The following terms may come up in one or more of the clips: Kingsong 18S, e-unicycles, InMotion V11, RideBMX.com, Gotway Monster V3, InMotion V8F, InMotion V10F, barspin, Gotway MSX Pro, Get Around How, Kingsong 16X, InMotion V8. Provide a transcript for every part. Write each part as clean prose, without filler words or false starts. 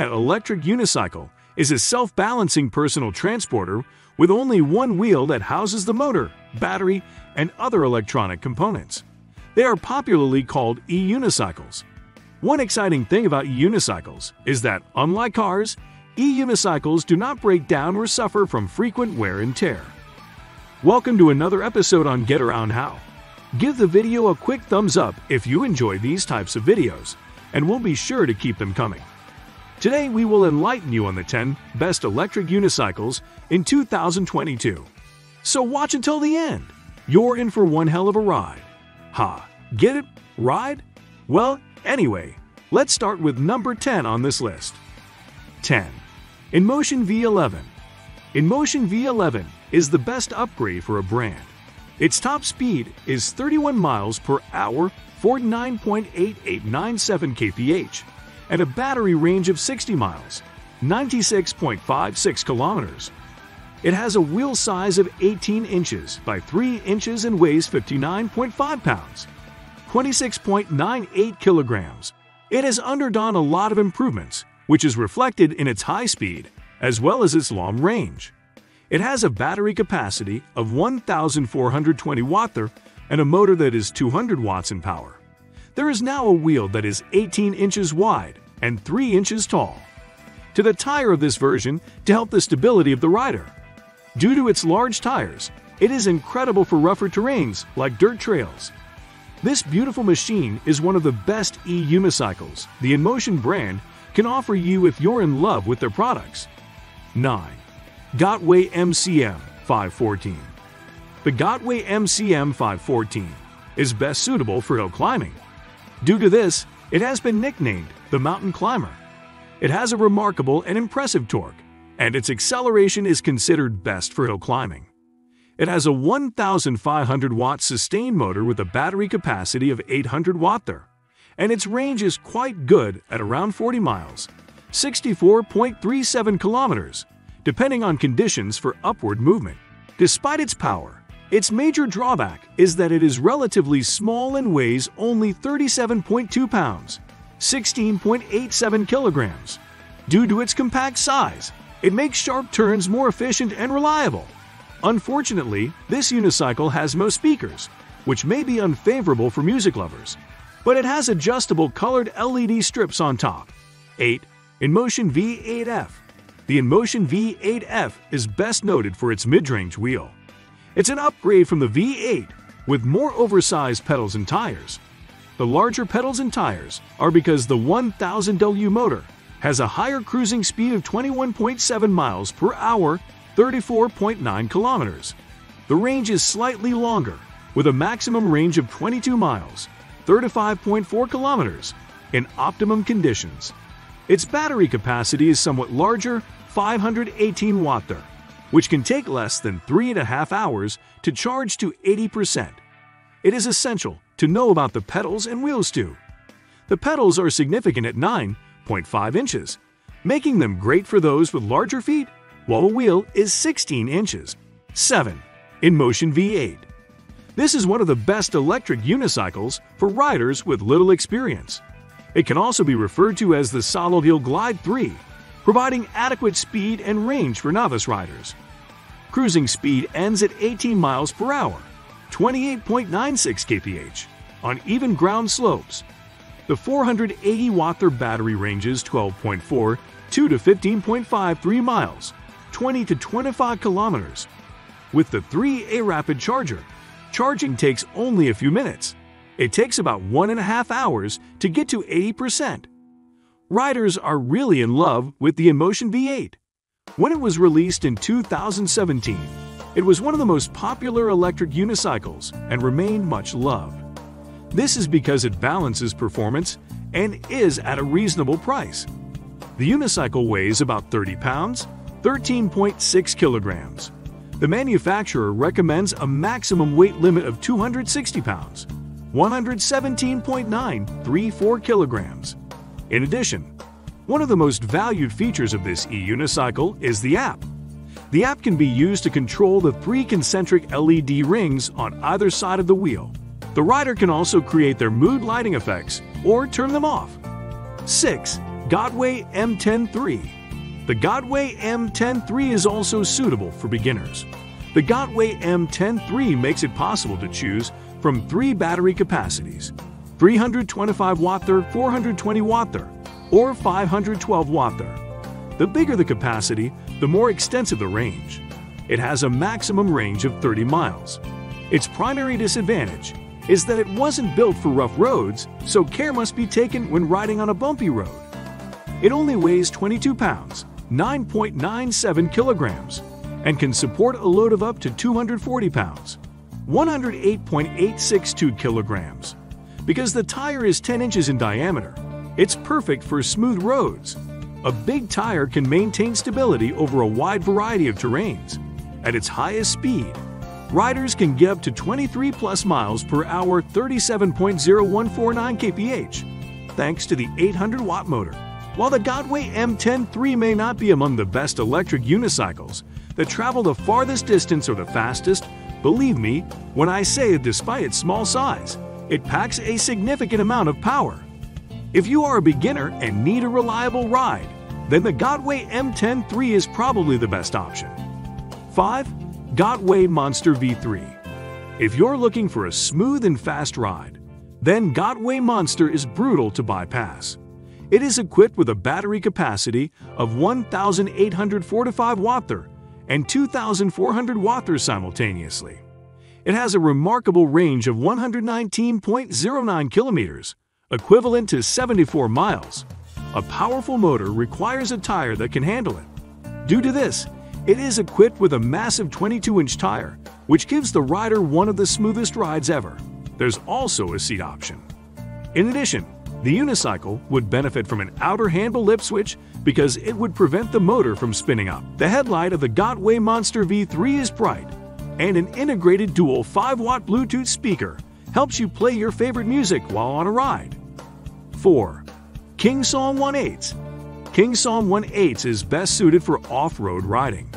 An electric unicycle is a self-balancing personal transporter with only one wheel that houses the motor, battery, and other electronic components. They are popularly called e-unicycles. One exciting thing about e-unicycles is that, unlike cars, e-unicycles do not break down or suffer from frequent wear and tear. Welcome to another episode on Get Around How. Give the video a quick thumbs up if you enjoy these types of videos, and we'll be sure to keep them coming. Today we will enlighten you on the 10 best electric unicycles in 2022. So watch until the end. You're in for one hell of a ride. Ha, get it? Ride? Well, anyway, let's start with number 10 on this list. 10. InMotion V11. InMotion V11 is the best upgrade for a brand. Its top speed is 31 miles per hour, 49.8897 kph, and a battery range of 60 miles, 96.56 kilometers. It has a wheel size of 18 inches by 3 inches and weighs 59.5 pounds, 26.98 kilograms. It has undergone a lot of improvements, which is reflected in its high speed as well as its long range. It has a battery capacity of 1,420 watt and a motor that is 200 watts in power. There is now a wheel that is 18 inches wide and 3 inches tall to the tire of this version to help the stability of the rider. Due to its large tires, it is incredible for rougher terrains like dirt trails. This beautiful machine is one of the best e-unicycles the InMotion brand can offer you if you're in love with their products. 9. Gotway MCM5 V. The Gotway MCM5 V is best suitable for hill climbing. Due to this, it has been nicknamed the Mountain Climber. It has a remarkable and impressive torque, and its acceleration is considered best for hill climbing. It has a 1,500-watt sustained motor with a battery capacity of 800 watt and its range is quite good at around 40 miles, 64.37 kilometers, depending on conditions for upward movement. Despite its power, its major drawback is that it is relatively small and weighs only 37.2 pounds, 16.87 kilograms. Due to its compact size, it makes sharp turns more efficient and reliable. Unfortunately, this unicycle has no speakers, which may be unfavorable for music lovers, but it has adjustable colored LED strips on top. 8. InMotion V8F. The InMotion V8F is best noted for its mid-range wheel. It's an upgrade from the V8 with more oversized pedals and tires. The larger pedals and tires are because the 1000W motor has a higher cruising speed of 21.7 miles per hour, 34.9 kilometers. The range is slightly longer with a maximum range of 22 miles, 35.4 kilometers in optimum conditions. Its battery capacity is somewhat larger, 518 watt, which can take less than 3.5 hours to charge to 80%. It is essential to know about the pedals and wheels too. The pedals are significant at 9.5 inches, making them great for those with larger feet, while a wheel is 16 inches. 7. InMotion V8. This is one of the best electric unicycles for riders with little experience. It can also be referred to as the Solid Hill Glide 3, providing adequate speed and range for novice riders. Cruising speed ends at 18 miles per hour, 28.96 kph, on even ground slopes. The 480-watt battery ranges 12.42 to 15.53 miles, 20 to 25 kilometers. With the 3A rapid charger, charging takes only a few minutes. It takes about 1.5 hours to get to 80%. Riders are really in love with the InMotion V8. When it was released in 2017, it was one of the most popular electric unicycles and remained much loved. This is because it balances performance and is at a reasonable price. The unicycle weighs about 30 pounds, 13.6 kilograms. The manufacturer recommends a maximum weight limit of 260 pounds. 117.934 kilograms. In addition, one of the most valued features of this e-unicycle is the app. The app can be used to control the 3 concentric LED rings on either side of the wheel. The rider can also create their mood lighting effects or turn them off. 6. Gotway M10 III. The Gotway M10 III is also suitable for beginners. The Gotway M10 III makes it possible to choose from three battery capacities, 325 Wh, 420 Wh, or 512 Wh. The bigger the capacity, the more extensive the range. It has a maximum range of 30 miles. Its primary disadvantage is that it wasn't built for rough roads, so care must be taken when riding on a bumpy road. It only weighs 22 pounds, 9.97 kilograms, and can support a load of up to 240 pounds, 108.862 kilograms. Because the tire is 10 inches in diameter, it's perfect for smooth roads. A big tire can maintain stability over a wide variety of terrains. At its highest speed, riders can get up to 23+ mph, 37.0149 kph, thanks to the 800-watt motor. While the Gotway M10 III may not be among the best electric unicycles that travel the farthest distance or the fastest, believe me when I say that despite its small size, it packs a significant amount of power. If you are a beginner and need a reliable ride, then the Gotway M10 III is probably the best option. 5. Gotway Monster V3. If you're looking for a smooth and fast ride, then Gotway Monster is brutal to bypass. It is equipped with a battery capacity of 1,845 Wh and 2,400 Wh simultaneously. It has a remarkable range of 119.09 kilometers, equivalent to 74 miles. A powerful motor requires a tire that can handle it. Due to this, it is equipped with a massive 22-inch tire, which gives the rider one of the smoothest rides ever. There's also a seat option. In addition, the unicycle would benefit from an outer handle lip switch because it would prevent the motor from spinning up. The headlight of the Gotway Monster V3 is bright, and an integrated dual 5-watt Bluetooth speaker helps you play your favorite music while on a ride. 4. Kingsong 18S. Kingsong 18S is best suited for off-road riding.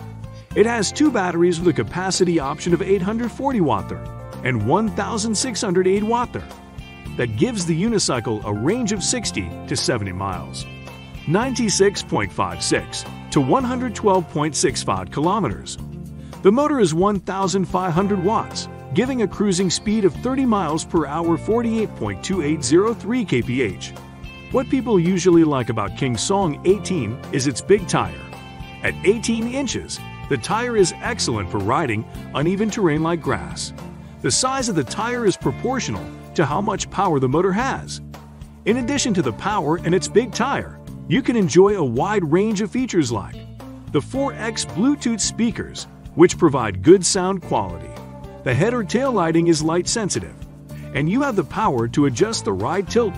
It has two batteries with a capacity option of 840 Wh and 1,608 Wh that gives the unicycle a range of 60 to 70 miles, 96.56 to 112.65 kilometers. The motor is 1,500 Wh, giving a cruising speed of 30 mph, 48.2803 kph. What people usually like about Kingsong 18 is its big tire. At 18 inches, the tire is excellent for riding uneven terrain like grass. The size of the tire is proportional to how much power the motor has. In addition to the power and its big tire, you can enjoy a wide range of features like the 4X Bluetooth speakers, which provide good sound quality. The head or tail lighting is light sensitive, and you have the power to adjust the ride tilt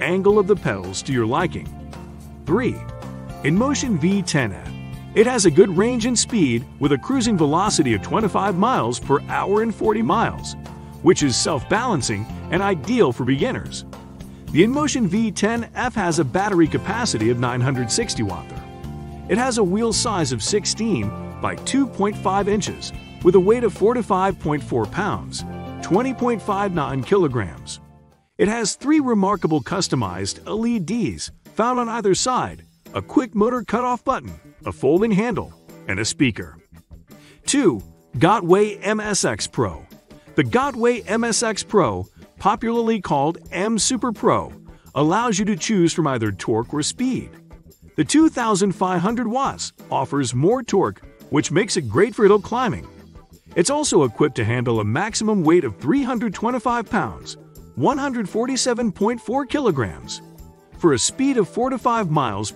angle of the pedals to your liking. 3. InMotion V10F. It has a good range and speed with a cruising velocity of 25 mph and 40 miles, which is self-balancing and ideal for beginners. The InMotion V10F has a battery capacity of 960 Wh. It has a wheel size of 16 by 2.5 inches, with a weight of 45.4 pounds, 20.59 kilograms. It has three remarkable customized LEDs found on either side, a quick motor cutoff button, a folding handle, and a speaker. 2. Gotway MSX Pro. The Gotway MSX Pro, popularly called M Super Pro, allows you to choose from either torque or speed. The 2,500 Wh offers more torque, which makes it great for hill climbing. It's also equipped to handle a maximum weight of 325 pounds, 147.4 kilograms, for a speed of 4 to 5 mph,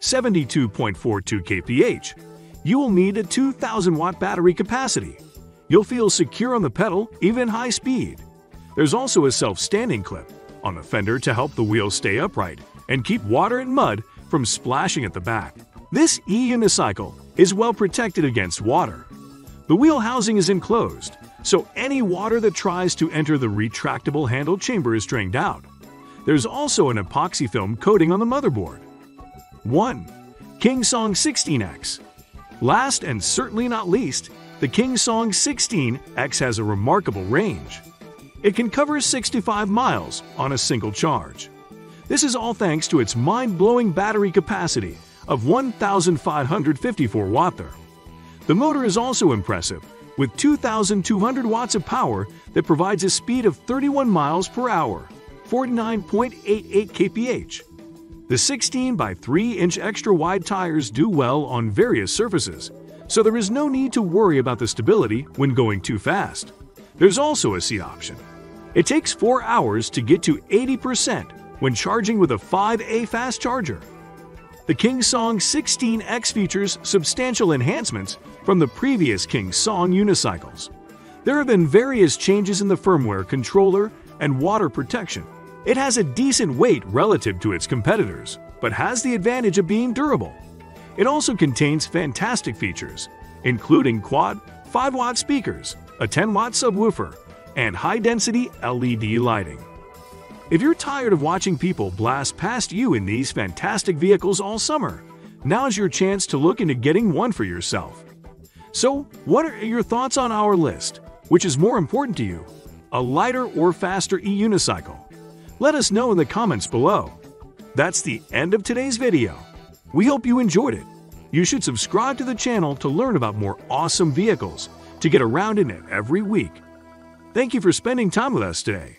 72.42 kph. You will need a 2,000-watt battery capacity. You'll feel secure on the pedal even at high speed. There's also a self-standing clip on the fender to help the wheel stay upright and keep water and mud from splashing at the back. This e-unicycle is well protected against water. The wheel housing is enclosed, so any water that tries to enter the retractable handle chamber is drained out. There's also an epoxy film coating on the motherboard. 1. Kingsong 16X. Last and certainly not least, the Kingsong 16X has a remarkable range. It can cover 65 miles on a single charge. This is all thanks to its mind-blowing battery capacity of 1,554 Wh. The motor is also impressive, with 2,200 watts of power that provides a speed of 31 miles per hour, 49.88 kph. The 16x3-inch extra-wide tires do well on various surfaces, so there is no need to worry about the stability when going too fast. There's also a seat option. It takes 4 hours to get to 80% when charging with a 5A fast charger. The Kingsong 16X features substantial enhancements from the previous Kingsong unicycles. There have been various changes in the firmware, controller, and water protection. It has a decent weight relative to its competitors, but has the advantage of being durable. It also contains fantastic features, including quad 5-watt speakers, a 10-watt subwoofer, and high-density LED lighting. If you're tired of watching people blast past you in these fantastic vehicles all summer, now's your chance to look into getting one for yourself. So, what are your thoughts on our list? Which is more important to you, a lighter or faster e-unicycle? Let us know in the comments below. That's the end of today's video. We hope you enjoyed it. You should subscribe to the channel to learn about more awesome vehicles to get around in it every week. Thank you for spending time with us today,